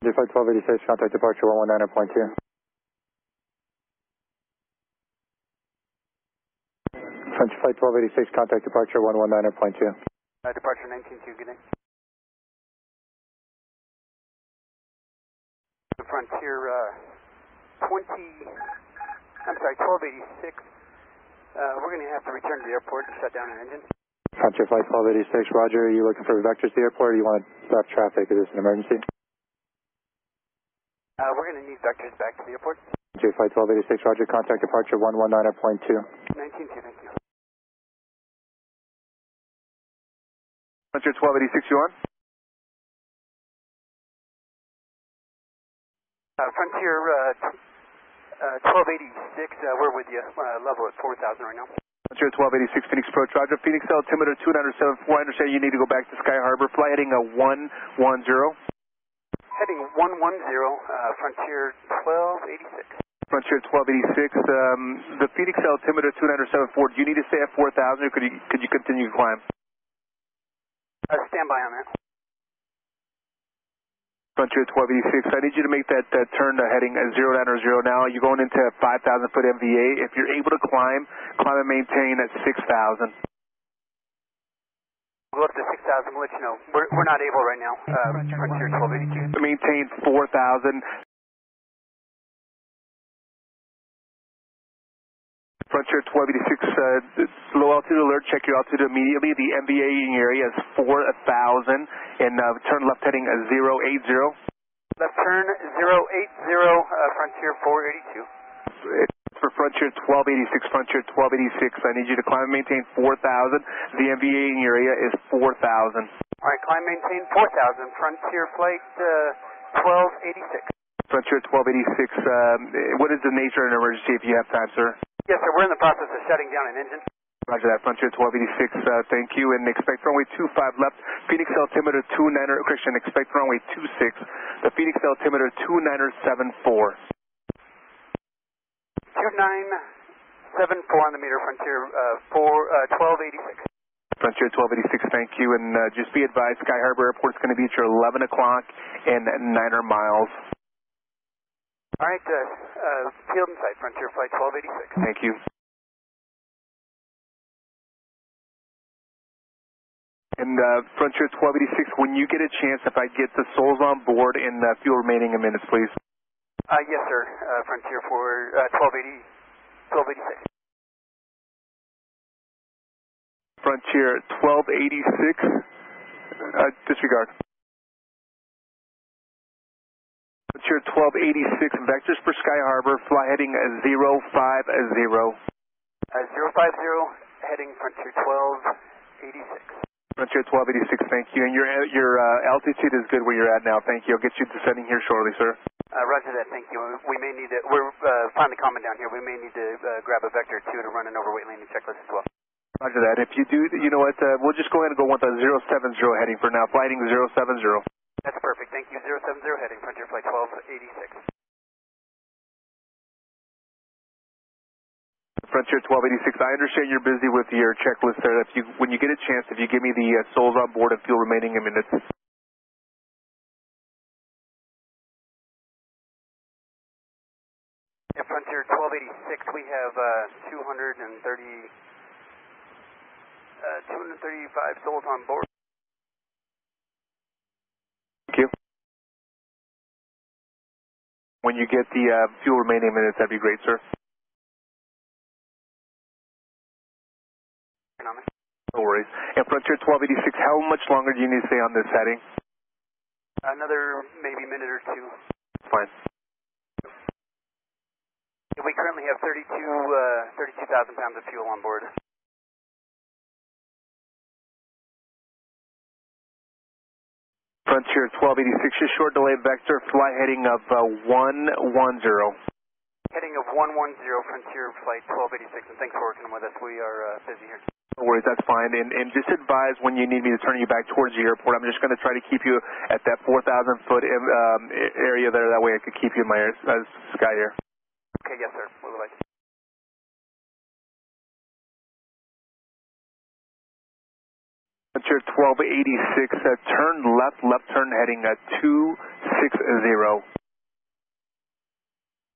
Flight 1286, contact departure 119.2. Flight 1286, contact departure 119.2. Departure 192, good night. The Frontier 1286. We're going to have to return to the airport and shut down our engine. Frontier Flight 1286, Roger. Are you looking for vectors to the airport, or you want to stop traffic? Is this an emergency? We're going to need vectors back to the airport. Frontier Flight 1286, Roger. Contact departure 119.2. 192, thank you. Frontier 1286, you on? Frontier 1286, we're with you. Level at 4,000 right now. Frontier 1286, Phoenix Approach, Roger. Phoenix altimeter 2974. I understand you need to go back to Sky Harbor. Fly heading 110. Heading 110, Frontier 1286. Frontier 1286, the Phoenix altimeter 2974, do you need to stay at 4,000 or could you continue to climb? Stand by on that. Frontier 1286, I need you to make that turn to heading 090 now. You're going into 5,000-foot MVA. If you're able to climb and maintain at 6,000. We'll go up to 6,000, we'll let you know. We're not able right now. Frontier 1282. Maintain 4,000. Frontier 1286, low altitude alert. Check your altitude immediately. The MVA in your area is 4,000. And turn left heading 080. Left turn 080, Frontier 482. For Frontier 1286, Frontier 1286, I need you to climb and maintain 4,000. The MVA in your area is 4,000. All right, climb and maintain 4,000. Frontier Flight 1286. Frontier 1286, what is the nature of an emergency if you have time, sir? Yes, sir, we're in the process of shutting down an engine. Roger that, Frontier 1286, thank you, and expect runway 25 left, Phoenix altimeter 29, Christian, expect runway 26, the Phoenix altimeter 2974. 2974 on the meter, Frontier 1286. Frontier 1286, thank you. And just be advised, Sky Harbor Airport's going to be at your 11 o'clock and 9 miles. All right, field in sight, Frontier Flight 1286. Thank you. And Frontier 1286, when you get a chance, if I get the souls on board and fuel remaining in minutes, please. Yes, sir. Frontier 1286. Frontier 1286. Disregard. Frontier 1286. Vectors for Sky Harbor. Fly heading 050. 050. Heading Frontier 1286. Frontier 1286. Thank you. And your altitude is good where you're at now. Thank you. I'll get you descending here shortly, sir. Roger that, thank you. We may need to, we're finally calming down here. We may need to grab a vector two to run an overweight landing checklist as well. Roger that. If you do, you know what, we'll just go ahead and go with a 070 heading for now, flighting 070. That's perfect, thank you. 070 heading, Frontier Flight 1286. Frontier 1286, I understand you're busy with your checklist there. If you, when you get a chance, if you give me the souls on board and fuel remaining in minutes. At Frontier 1286, we have 235 souls on board. Thank you. When you get the fuel remaining minutes, that'd be great, sir. No worries. And Frontier 1286, how much longer do you need to stay on this heading? Another maybe minute or two. Fine. We currently have 32,000 pounds of fuel on board. Frontier 1286, just short delay vector, fly heading of 110. Heading of 110, Frontier Flight 1286, and thanks for working with us. We are busy here. No worries, that's fine. And just advise when you need me to turn you back towards the airport. I'm just going to try to keep you at that 4,000-foot area there. That way I could keep you in my sky here. Okay, yes, sir. What would I do? Frontier 1286, turn left, turn heading 260.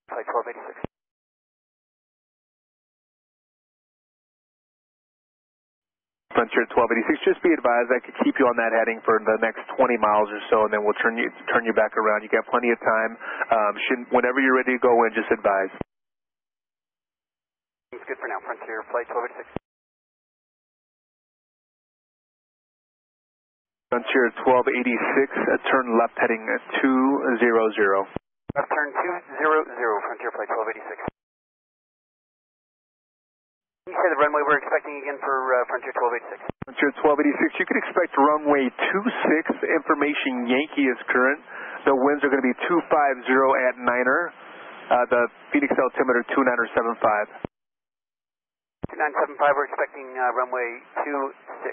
Flight 1286. Frontier 1286, just be advised I could keep you on that heading for the next 20 miles or so, and then we'll turn you back around. You got plenty of time. Whenever you're ready to go in, just advise. It's good for now. Frontier, flight 1286. Frontier 1286, turn left heading 200. Left turn 200, Frontier flight 1286. Can you say the runway we're expecting again for Frontier 1286? Frontier 1286, you can expect runway 26, information Yankee is current. The winds are going to be 250 at Niner, the Phoenix altimeter 2975. 2975, we're expecting runway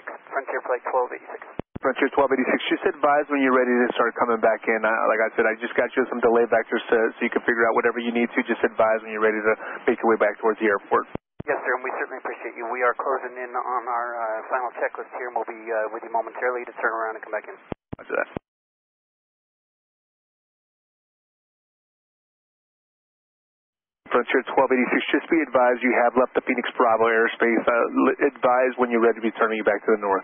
26, Frontier flight 1286. Frontier 1286, just advise when you're ready to start coming back in. Like I said, I just got you some delay vectors so you can figure out whatever you need to. Just advise when you're ready to make your way back towards the airport. Yes, sir, and we certainly appreciate you. We are closing in on our final checklist here, and we'll be with you momentarily to turn around and come back in. Roger that. Frontier 1286, just be advised you have left the Phoenix Bravo airspace. Advise when you're ready to be turning you back to the north.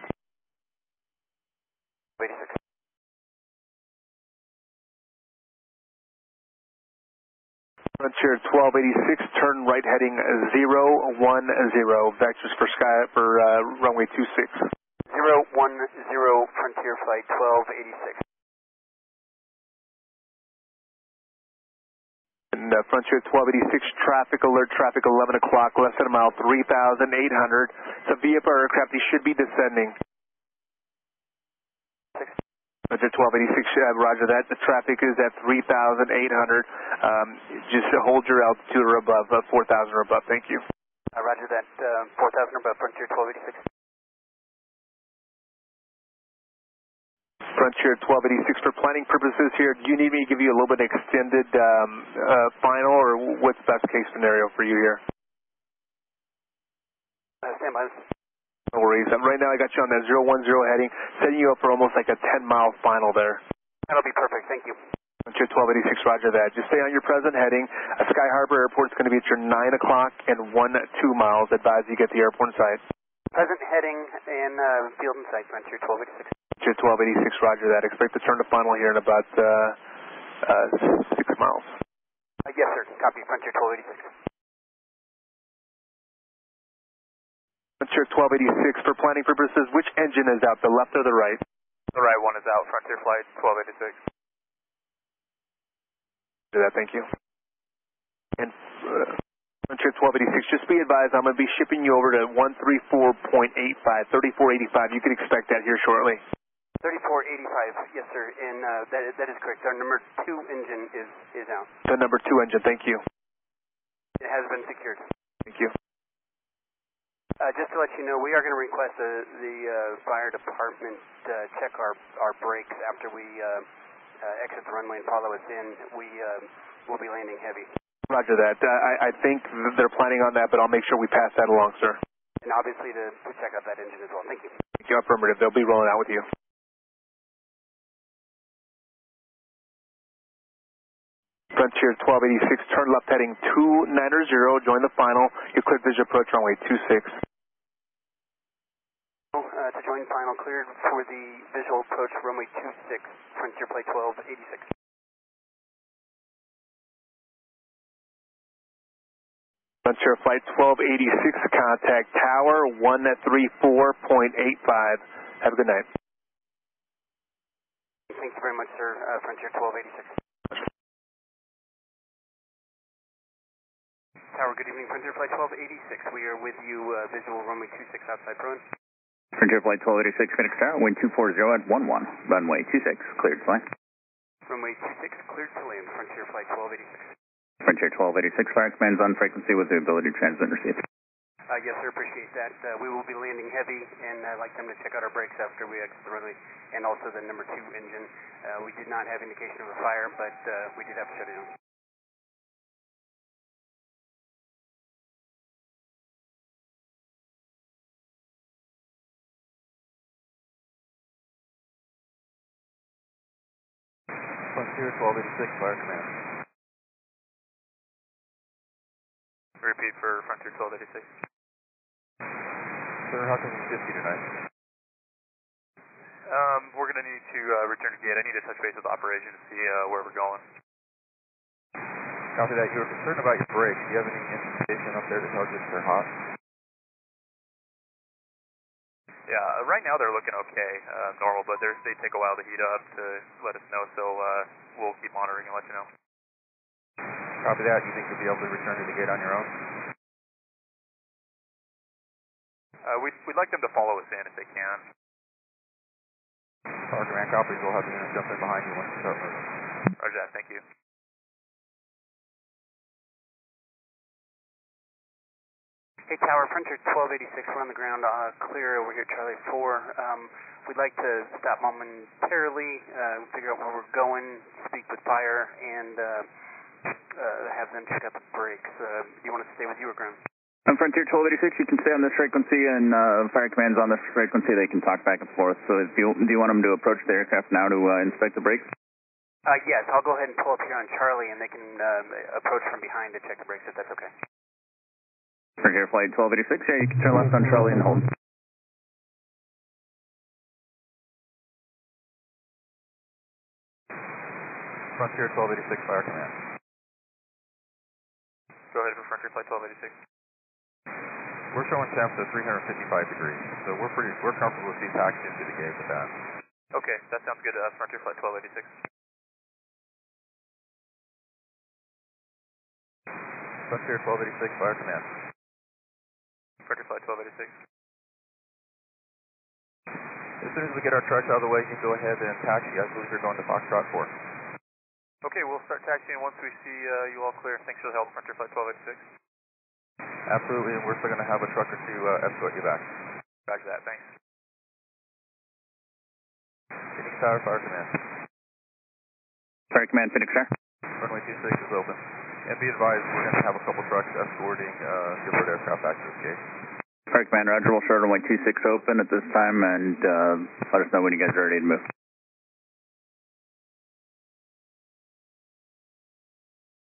86. Frontier 1286, turn right heading 010, vectors for runway 26. 010, Frontier flight 1286. And Frontier 1286, traffic alert, traffic 11 o'clock, less than a mile, 3,800. It's a VFR aircraft, he should be descending. Frontier 1286, roger that. The traffic is at 3,800. Just hold your altitude or above, 4,000 or above. Thank you. Roger that, 4,000 or above, Frontier 1286. Frontier 1286, for planning purposes here, do you need me to give you a little bit extended final, or what's best case scenario for you here? Stand by. No worries. Right now I got you on that 010 heading, setting you up for almost like a 10-mile final there. That'll be perfect. Thank you. Frontier 1286, roger that. Just stay on your present heading. Sky Harbor Airport's going to be at your 9 o'clock and 12 miles. Advise you get the airport in sight. Present heading and field in sight, Frontier 1286. Frontier 1286, roger that. Expect to turn to final here in about 6 miles. Yes, sir. Copy, Frontier 1286. Frontier 1286, for planning purposes, which engine is out, the left or the right? The right one is out, Frontier flight 1286. Do that, thank you. And Frontier 1286, just be advised I'm going to be shipping you over to 134.85, 3485, you can expect that here shortly. 3485, yes sir, and that is correct, our number 2 engine is out. The number 2 engine, thank you. It has been secured. Thank you. Just to let you know, we are going to request the fire department check our brakes after we exit the runway and follow us in. We will be landing heavy. Roger that. I think they're planning on that, but I'll make sure we pass that along, sir. And obviously to check out that engine as well. Thank you. Thank you. Affirmative. They'll be rolling out with you. Frontier 1286, turn left heading 290, join the final. You're cleared visual approach runway 26. To join final, cleared for the visual approach runway 26, Frontier flight 1286. Frontier flight 1286, contact tower 134.85. Have a good night. Thank you very much, sir. Frontier 1286. Tower, good evening. Frontier flight 1286, we are with you, visual runway 26 outside Bruin. Frontier flight 1286, Phoenix Tower, wind 240 at 11, runway 26, cleared to land. Runway 26, cleared to land, Frontier flight 1286. Frontier 1286, fire commands on frequency with the ability to transmit and receive. Yes, sir, appreciate that. We will be landing heavy, and I'd like them to check out our brakes after we exit the runway, and also the number 2 engine. We did not have indication of a fire, but we did have to shut it down. Frontier 1286, fire command. Repeat for Frontier 1286. Sir, how can we assist you tonight? We're going to need to return to gate. I need to touch base with operations to see where we're going. Copy that. You were concerned about your brakes. Do you have any information up there to tell us they're hot? Yeah, right now they're looking okay, normal, but they take a while to heat up to let us know, so we'll keep monitoring and let you know. Copy that. Do you think you'll be able to return to the gate on your own? We'd like them to follow us in if they can. Power command copies. We'll have the unit jump in behind you once you start moving. Roger that. Thank you. Hey Tower, Frontier 1286, we're on the ground, clear over here, Charlie 4. We'd like to stop momentarily, figure out where we're going, speak with fire, and have them check out the brakes. Do you want to stay with you or ground? I'm Frontier 1286, you can stay on this frequency, and fire command's on this frequency, they can talk back and forth. So if you, do you want them to approach the aircraft now to inspect the brakes? Yes, I'll go ahead and pull up here on Charlie, and they can approach from behind to check the brakes if that's okay. Frontier Flight 1286, yeah, you can turn left on Charlie and hold. Frontier 1286, fire command. Go ahead for Frontier Flight 1286. We're showing temps at 355 degrees, so we're comfortable with these taxis into the gate with that. Okay, that sounds good to us, Frontier Flight 1286. Frontier 1286, fire command. Frontier Flight 1286. As soon as we get our trucks out of the way, you can go ahead and taxi. I believe you're going to Foxtrot 4. Okay, we'll start taxiing once we see you all clear. Thanks for the help, Frontier Flight 1286. Absolutely, and we're still going to have a truck or two escort you back. Roger that, thanks. Phoenix Tower, fire command. Fire command, Phoenix Tower. Runway 26 is open. And be advised, we're going to have a couple trucks escorting the Gilbert aircraft back to escape. Fire command, Roger, we'll start runway 26 open at this time, and let us know when you guys are ready to move.